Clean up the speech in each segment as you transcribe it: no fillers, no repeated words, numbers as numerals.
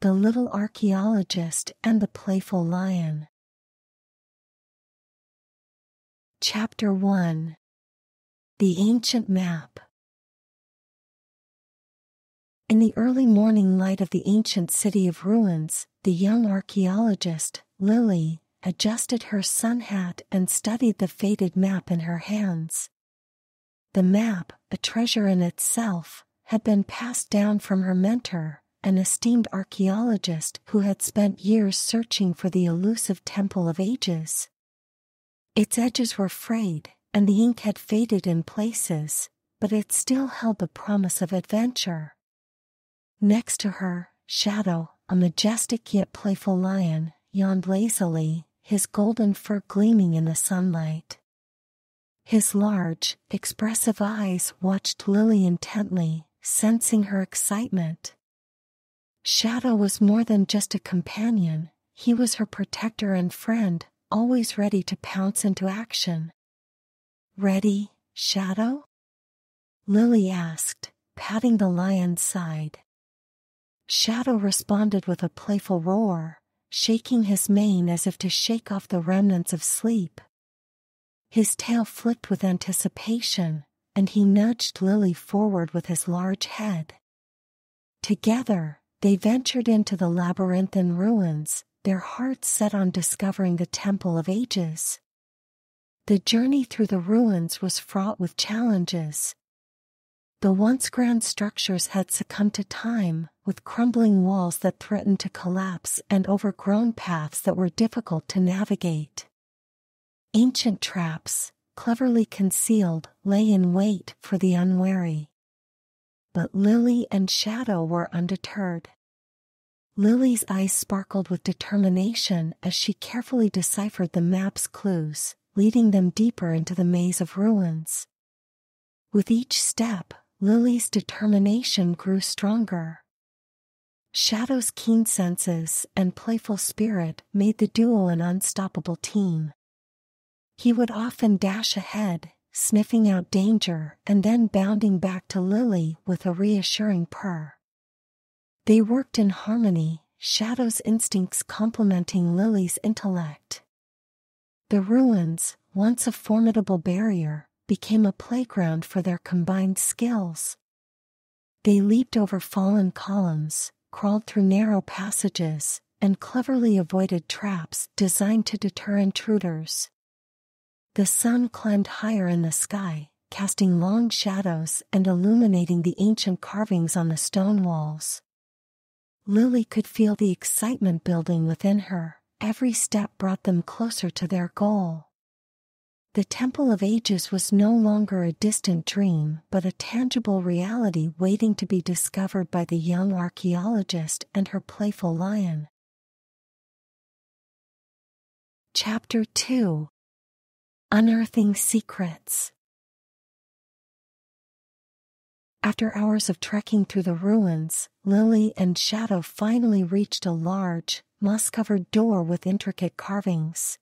The Little Archaeologist and the Playful Lion. Chapter 1. The Ancient Map. In the early morning light of the ancient city of ruins, the young archaeologist, Lily, adjusted her sun hat and studied the faded map in her hands. The map, a treasure in itself, had been passed down from her mentor, an esteemed archaeologist who had spent years searching for the elusive Temple of Ages. Its edges were frayed, and the ink had faded in places, but it still held the promise of adventure. Next to her, Shadow, a majestic yet playful lion, yawned lazily, his golden fur gleaming in the sunlight. His large, expressive eyes watched Lily intently, sensing her excitement. Shadow was more than just a companion, he was her protector and friend, always ready to pounce into action. "Ready, Shadow?" Lily asked, patting the lion's side. Shadow responded with a playful roar, shaking his mane as if to shake off the remnants of sleep. His tail flipped with anticipation, and he nudged Lily forward with his large head. Together, they ventured into the labyrinthine ruins, their hearts set on discovering the Temple of Ages. The journey through the ruins was fraught with challenges. The once grand structures had succumbed to time, with crumbling walls that threatened to collapse and overgrown paths that were difficult to navigate. Ancient traps, cleverly concealed, lay in wait for the unwary. But Lily and Shadow were undeterred. Lily's eyes sparkled with determination as she carefully deciphered the map's clues, leading them deeper into the maze of ruins. With each step, Lily's determination grew stronger. Shadow's keen senses and playful spirit made the duo an unstoppable team. He would often dash ahead, sniffing out danger and then bounding back to Lily with a reassuring purr. They worked in harmony, Shadow's instincts complementing Lily's intellect. The ruins, once a formidable barrier, became a playground for their combined skills. They leaped over fallen columns, crawled through narrow passages, and cleverly avoided traps designed to deter intruders. The sun climbed higher in the sky, casting long shadows and illuminating the ancient carvings on the stone walls. Lily could feel the excitement building within her. Every step brought them closer to their goal. The Temple of Ages was no longer a distant dream, but a tangible reality waiting to be discovered by the young archaeologist and her playful lion. Chapter 2. Unearthing Secrets. After hours of trekking through the ruins, Lily and Shadow finally reached a large, moss-covered door with intricate carvings.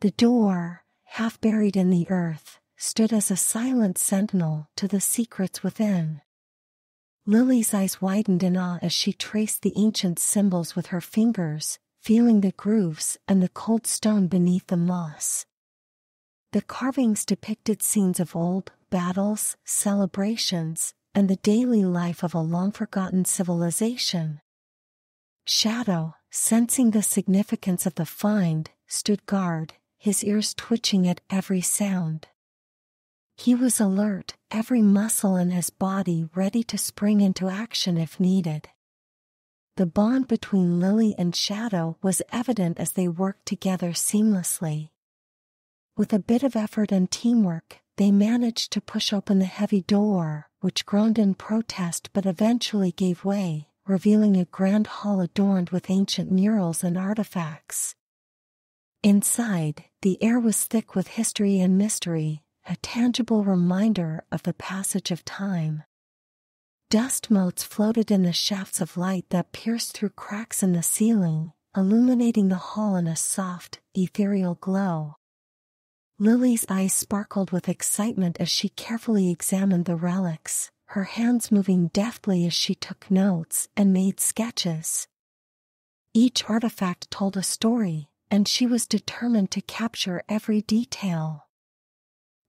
The door, half buried in the earth, stood as a silent sentinel to the secrets within. Lily's eyes widened in awe as she traced the ancient symbols with her fingers, feeling the grooves and the cold stone beneath the moss. The carvings depicted scenes of old battles, celebrations, and the daily life of a long-forgotten civilization. Shadow, sensing the significance of the find, stood guard, his ears twitching at every sound. He was alert, every muscle in his body ready to spring into action if needed. The bond between Lily and Shadow was evident as they worked together seamlessly. With a bit of effort and teamwork, they managed to push open the heavy door, which groaned in protest but eventually gave way, revealing a grand hall adorned with ancient murals and artifacts. Inside, the air was thick with history and mystery, a tangible reminder of the passage of time. Dust motes floated in the shafts of light that pierced through cracks in the ceiling, illuminating the hall in a soft, ethereal glow. Lily's eyes sparkled with excitement as she carefully examined the relics, her hands moving deftly as she took notes and made sketches. Each artifact told a story, and she was determined to capture every detail.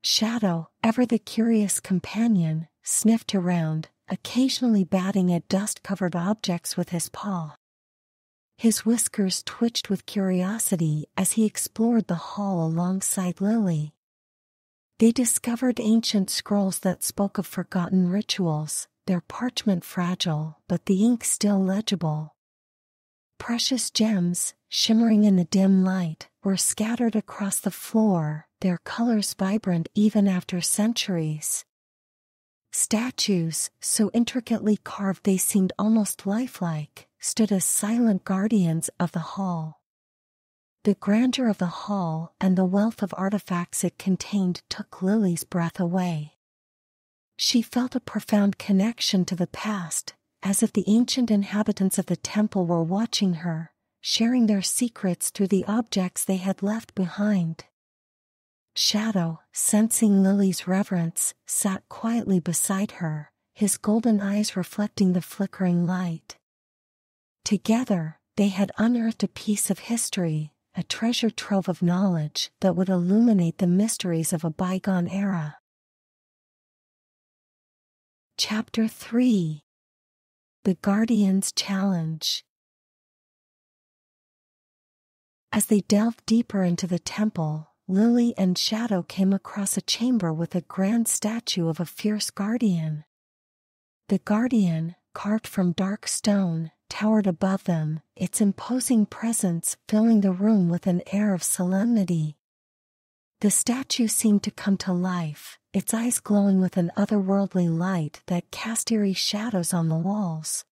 Shadow, ever the curious companion, sniffed around, occasionally batting at dust-covered objects with his paw. His whiskers twitched with curiosity as he explored the hall alongside Lily. They discovered ancient scrolls that spoke of forgotten rituals, their parchment fragile, but the ink still legible. Precious gems, shimmering in the dim light, were scattered across the floor, their colors vibrant even after centuries. Statues, so intricately carved they seemed almost lifelike, stood as silent guardians of the hall. The grandeur of the hall and the wealth of artifacts it contained took Lily's breath away. She felt a profound connection to the past, as if the ancient inhabitants of the temple were watching her, sharing their secrets through the objects they had left behind. Shadow, sensing Lily's reverence, sat quietly beside her, his golden eyes reflecting the flickering light. Together, they had unearthed a piece of history, a treasure trove of knowledge that would illuminate the mysteries of a bygone era. Chapter 3: The Guardian's Challenge. As they delved deeper into the temple, Lily and Shadow came across a chamber with a grand statue of a fierce guardian. The guardian, carved from dark stone, towered above them, its imposing presence filling the room with an air of solemnity. The statue seemed to come to life, its eyes glowing with an otherworldly light that cast eerie shadows on the walls.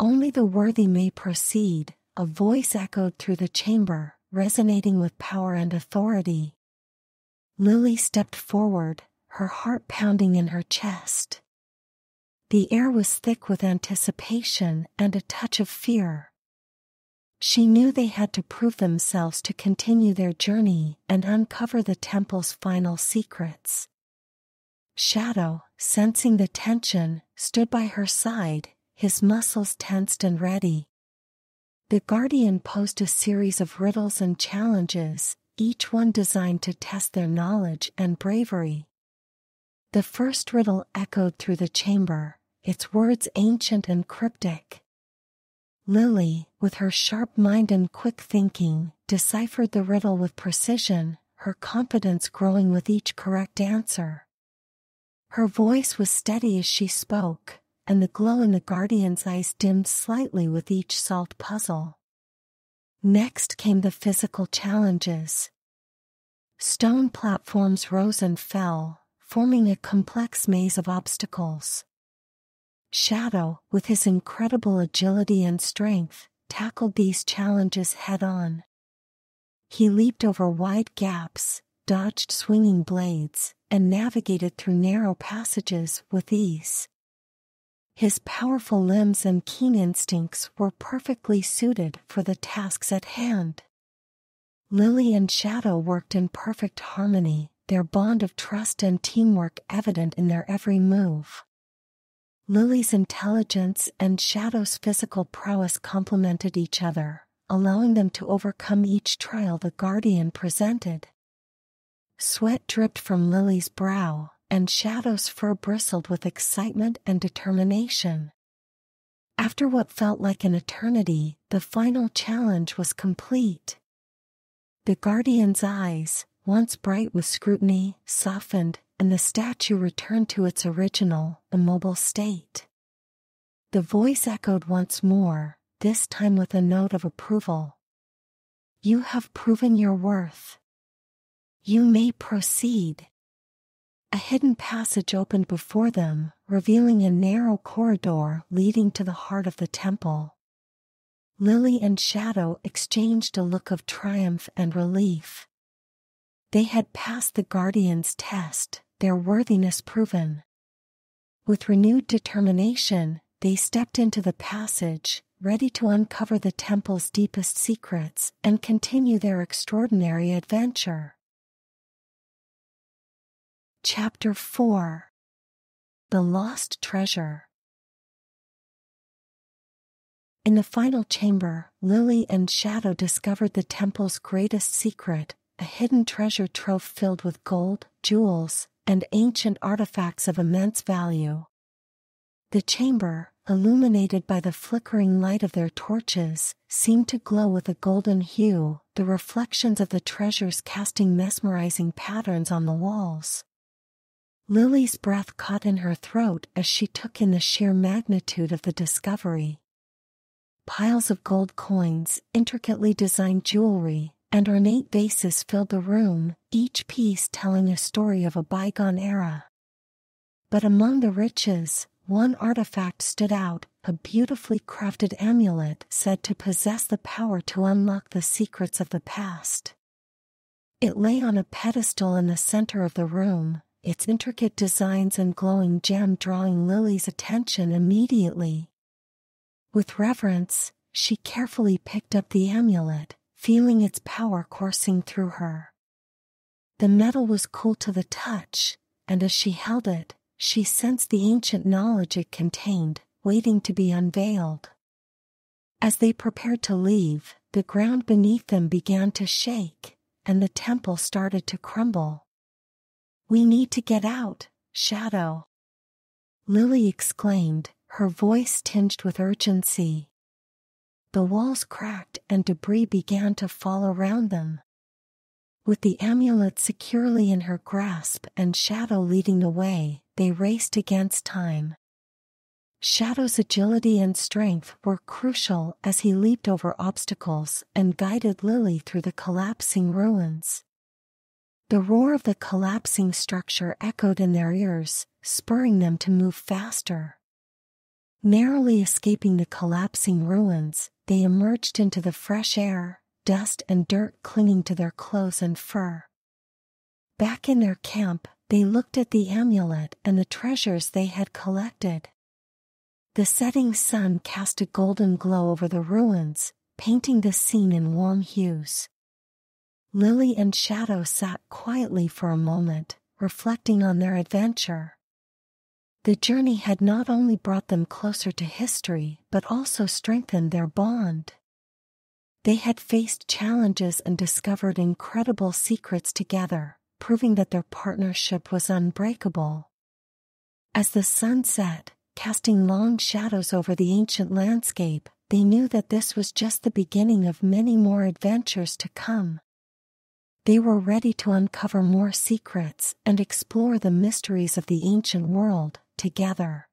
"Only the worthy may proceed," a voice echoed through the chamber, resonating with power and authority. Lily stepped forward, her heart pounding in her chest. The air was thick with anticipation and a touch of fear. She knew they had to prove themselves to continue their journey and uncover the temple's final secrets. Shadow, sensing the tension, stood by her side, his muscles tensed and ready. The guardian posed a series of riddles and challenges, each one designed to test their knowledge and bravery. The first riddle echoed through the chamber, its words ancient and cryptic. Lily, with her sharp mind and quick thinking, deciphered the riddle with precision, her confidence growing with each correct answer. Her voice was steady as she spoke, and the glow in the guardian's eyes dimmed slightly with each solved puzzle. Next came the physical challenges. Stone platforms rose and fell, forming a complex maze of obstacles. Shadow, with his incredible agility and strength, tackled these challenges head-on. He leaped over wide gaps, dodged swinging blades, and navigated through narrow passages with ease. His powerful limbs and keen instincts were perfectly suited for the tasks at hand. Lily and Shadow worked in perfect harmony, their bond of trust and teamwork evident in their every move. Lily's intelligence and Shadow's physical prowess complemented each other, allowing them to overcome each trial the guardian presented. Sweat dripped from Lily's brow, and Shadow's fur bristled with excitement and determination. After what felt like an eternity, the final challenge was complete. The guardian's eyes, once bright with scrutiny, softened, and the statue returned to its original, immobile state. The voice echoed once more, this time with a note of approval. "You have proven your worth. You may proceed." A hidden passage opened before them, revealing a narrow corridor leading to the heart of the temple. Lily and Shadow exchanged a look of triumph and relief. They had passed the guardian's test, their worthiness proven. With renewed determination, they stepped into the passage, ready to uncover the temple's deepest secrets and continue their extraordinary adventure. Chapter 4: The Lost Treasure. In the final chamber, Lily and Shadow discovered the temple's greatest secret, a hidden treasure trove filled with gold, jewels, and ancient artifacts of immense value. The chamber, illuminated by the flickering light of their torches, seemed to glow with a golden hue, the reflections of the treasures casting mesmerizing patterns on the walls. Lily's breath caught in her throat as she took in the sheer magnitude of the discovery. Piles of gold coins, intricately designed jewelry, and ornate vases filled the room, each piece telling a story of a bygone era. But among the riches, one artifact stood out, a beautifully crafted amulet said to possess the power to unlock the secrets of the past. It lay on a pedestal in the center of the room, its intricate designs and glowing gem drawing Lily's attention immediately. With reverence, she carefully picked up the amulet, feeling its power coursing through her. The metal was cool to the touch, and as she held it, she sensed the ancient knowledge it contained, waiting to be unveiled. As they prepared to leave, the ground beneath them began to shake, and the temple started to crumble. "We need to get out, Shadow," Lily exclaimed, her voice tinged with urgency. The walls cracked and debris began to fall around them. With the amulet securely in her grasp and Shadow leading the way, they raced against time. Shadow's agility and strength were crucial as he leaped over obstacles and guided Lily through the collapsing ruins. The roar of the collapsing structure echoed in their ears, spurring them to move faster. Narrowly escaping the collapsing ruins, they emerged into the fresh air, dust and dirt clinging to their clothes and fur. Back in their camp, they looked at the amulet and the treasures they had collected. The setting sun cast a golden glow over the ruins, painting the scene in warm hues. Lily and Shadow sat quietly for a moment, reflecting on their adventure. The journey had not only brought them closer to history, but also strengthened their bond. They had faced challenges and discovered incredible secrets together, proving that their partnership was unbreakable. As the sun set, casting long shadows over the ancient landscape, they knew that this was just the beginning of many more adventures to come. They were ready to uncover more secrets and explore the mysteries of the ancient world together.